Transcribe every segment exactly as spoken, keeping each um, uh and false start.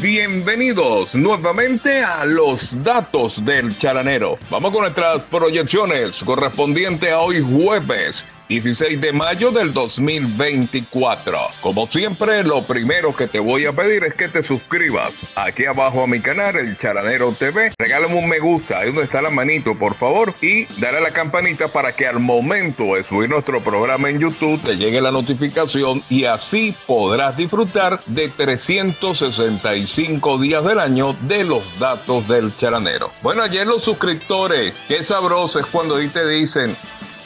Bienvenidos nuevamente a los datos del Chalanero. Vamos con nuestras proyecciones correspondientes a hoy jueves dieciséis de mayo del dos mil veinticuatro. Como siempre, lo primero que te voy a pedir es que te suscribas aquí abajo a mi canal, El Chalanero T V. Regálame un me gusta, ahí donde está la manito, por favor, y dale a la campanita para que al momento de subir nuestro programa en YouTube te llegue la notificación y así podrás disfrutar de trescientos sesenta y cinco días del año de los datos del Chalanero. Bueno, ayer los suscriptores, qué sabroso es cuando ahí te dicen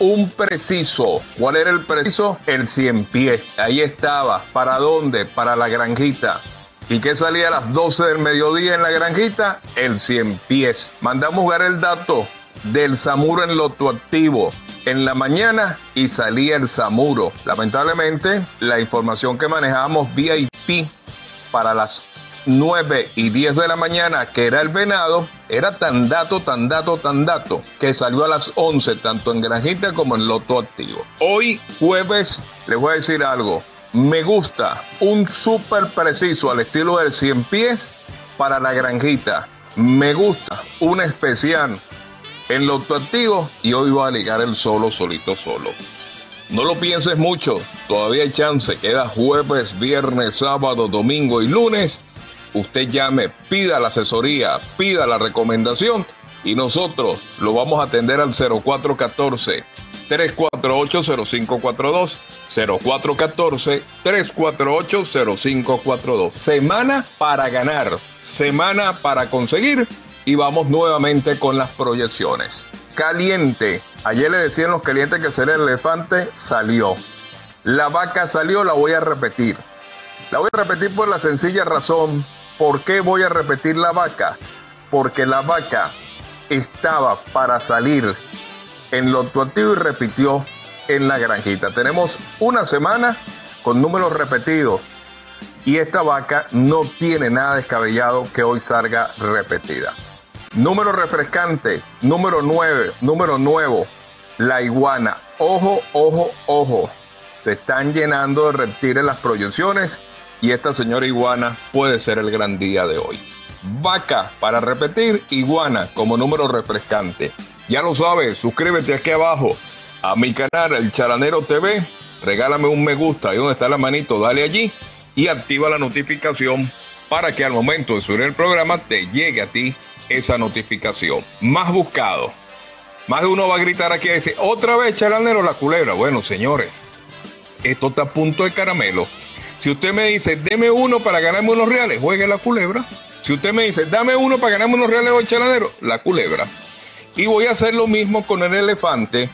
un preciso. ¿Cuál era el preciso? El cien pies. Ahí estaba. ¿Para dónde? Para la Granjita. ¿Y qué salía a las doce del mediodía en la Granjita? El cien pies. Mandamos jugar el dato del Samuro en Lotto Activo en la mañana y salía el Samuro. Lamentablemente, la información que manejábamos V I P para las nueve y diez de la mañana, que era el venado, era tan dato, tan dato, tan dato, que salió a las once, tanto en Granjita como en Lotto Activo. Hoy, jueves, les voy a decir algo. Me gusta un súper preciso al estilo del cien pies para la Granjita. Me gusta un especial en Lotto Activo y hoy va a ligar el solo, solito, solo. No lo pienses mucho, todavía hay chance. Queda jueves, viernes, sábado, domingo y lunes. Usted llame, pida la asesoría, pida la recomendación y nosotros lo vamos a atender al cero cuatro uno cuatro, tres cuatro ocho, cero cinco cuatro dos, cero cuatro uno cuatro, tres cuatro ocho, cero cinco cuatro dos. Semana para ganar, semana para conseguir y vamos nuevamente con las proyecciones. Caliente, ayer le decían los calientes que sería el elefante, salió. La vaca salió, la voy a repetir. La voy a repetir por la sencilla razón. ¿Por qué voy a repetir la vaca? Porque la vaca estaba para salir en Lotto Activo y repitió en la Granjita. Tenemos una semana con números repetidos y esta vaca no tiene nada descabellado que hoy salga repetida. Número refrescante, número nueve, número nuevo, la iguana. Ojo, ojo, ojo. Se están llenando de reptiles las proyecciones y esta señora iguana puede ser el gran día de hoy. Vaca para repetir, iguana como número refrescante. Ya lo sabes, suscríbete aquí abajo a mi canal El Chalanero T V. Regálame un me gusta, ahí donde está la manito, dale allí y activa la notificación para que al momento de subir el programa te llegue a ti esa notificación. Más buscado. Más de uno va a gritar aquí y decir, otra vez Chalanero la culebra. Bueno, señores, esto está a punto de caramelo. Si usted me dice, deme uno para ganarme unos reales, juegue la culebra. Si usted me dice, dame uno para ganarme unos reales hoy, Chalanero, la culebra. Y voy a hacer lo mismo con el elefante,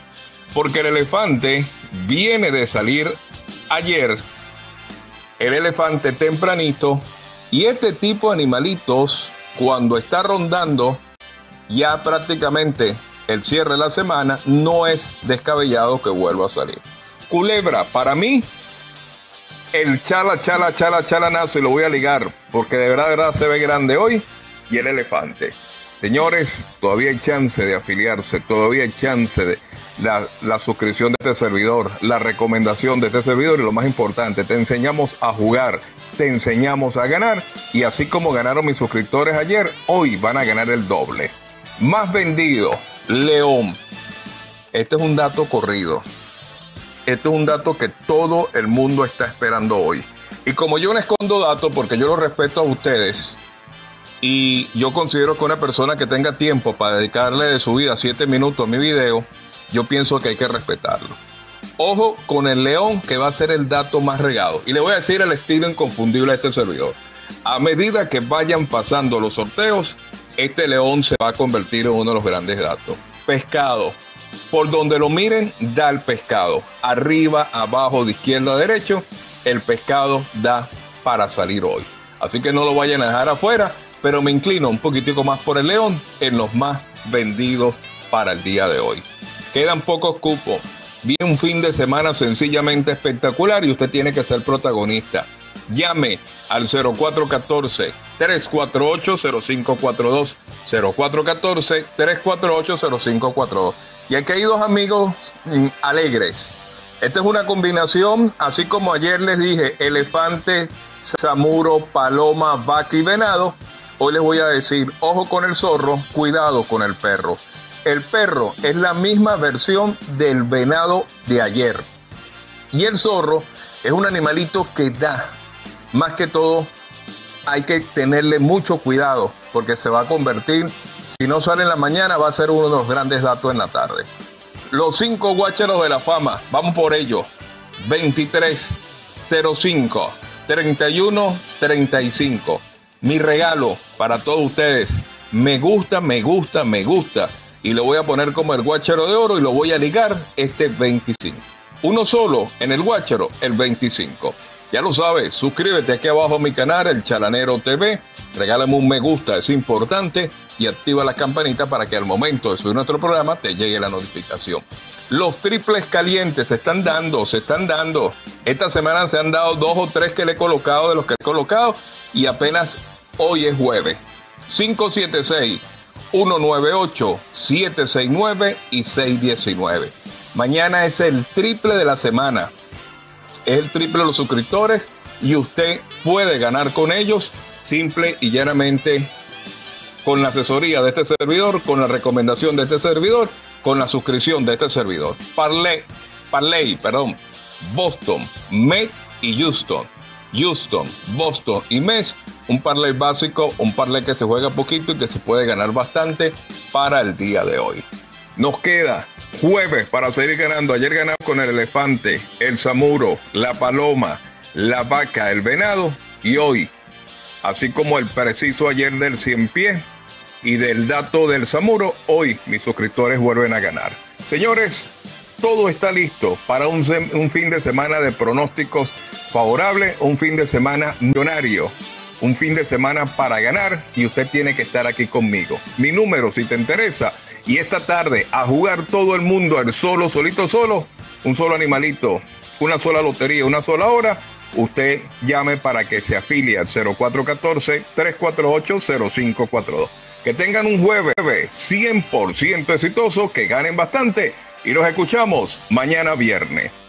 porque el elefante viene de salir ayer. El elefante tempranito. Y este tipo de animalitos, cuando está rondando, ya prácticamente el cierre de la semana, no es descabellado que vuelva a salir. Culebra, para mí, el chala, chala, chala, chalanazo, y lo voy a ligar, porque de verdad, de verdad se ve grande hoy, y el elefante. Señores, todavía hay chance de afiliarse, todavía hay chance de la, la suscripción de este servidor, la recomendación de este servidor, y lo más importante, te enseñamos a jugar, te enseñamos a ganar, y así como ganaron mis suscriptores ayer, hoy van a ganar el doble. Más vendido, León. Este es un dato corrido. Este es un dato que todo el mundo está esperando hoy. Y como yo no escondo datos, porque yo lo respeto a ustedes, y yo considero que una persona que tenga tiempo para dedicarle de su vida siete minutos a mi video, yo pienso que hay que respetarlo. Ojo con el león, que va a ser el dato más regado. Y le voy a decir el estilo inconfundible a este servidor. A medida que vayan pasando los sorteos, este león se va a convertir en uno de los grandes datos. Pescado. Por donde lo miren, da el pescado. Arriba, abajo, de izquierda a derecho, el pescado da para salir hoy. Así que no lo vayan a dejar afuera, pero me inclino un poquitico más por el león en los más vendidos para el día de hoy. Quedan pocos cupos. Viene un fin de semana sencillamente espectacular y usted tiene que ser protagonista. Llame al cero cuatro uno cuatro, tres cuatro ocho, cero cinco cuatro dos, cero cuatro uno cuatro, tres cuatro ocho, cero cinco cuatro dos. Y aquí hay dos amigos alegres. Esta es una combinación, así como ayer les dije, elefante, samuro, paloma, vaca y venado. Hoy les voy a decir, ojo con el zorro, cuidado con el perro. El perro es la misma versión del venado de ayer. Y el zorro es un animalito que da. Más que todo, hay que tenerle mucho cuidado, porque se va a convertir, si no sale en la mañana, va a ser uno de los grandes datos en la tarde. Los cinco guácharos de la fama, vamos por ello. veintitrés, cero cinco, treinta y uno, treinta y cinco. Mi regalo para todos ustedes. Me gusta, me gusta, me gusta. Y lo voy a poner como el guácharo de oro y lo voy a ligar este veinticinco. Uno solo en el guácharo, el veinticinco. Ya lo sabes, suscríbete aquí abajo a mi canal, El Chalanero T V. Regálame un me gusta, es importante. Y activa la campanita para que al momento de subir nuestro programa te llegue la notificación. Los triples calientes se están dando, se están dando. Esta semana se han dado dos o tres que le he colocado de los que he colocado. Y apenas hoy es jueves. cinco siete seis, uno nueve ocho, siete seis nueve y seis uno nueve. Mañana es el triple de la semana. Es el triple de los suscriptores y usted puede ganar con ellos simple y llanamente con la asesoría de este servidor, con la recomendación de este servidor, con la suscripción de este servidor. Parley, Parley, perdón, Boston, Met y Houston. Houston, Boston y Met, un parlay básico, un parlay que se juega poquito y que se puede ganar bastante para el día de hoy. Nos queda jueves para seguir ganando. Ayer ganamos con el elefante, el samuro, la paloma, la vaca, el venado y hoy, así como el preciso ayer del cien pies y del dato del samuro, hoy mis suscriptores vuelven a ganar. Señores, todo está listo para un, un fin de semana de pronósticos favorable, un fin de semana millonario, un fin de semana para ganar y usted tiene que estar aquí conmigo. Mi número si te interesa y esta tarde a jugar todo el mundo al solo, solito, solo, un solo animalito, una sola lotería, una sola hora, usted llame para que se afilie al cero cuatro uno cuatro, tres cuatro ocho, cero cinco cuatro dos. Que tengan un jueves cien por ciento exitoso, que ganen bastante y los escuchamos mañana viernes.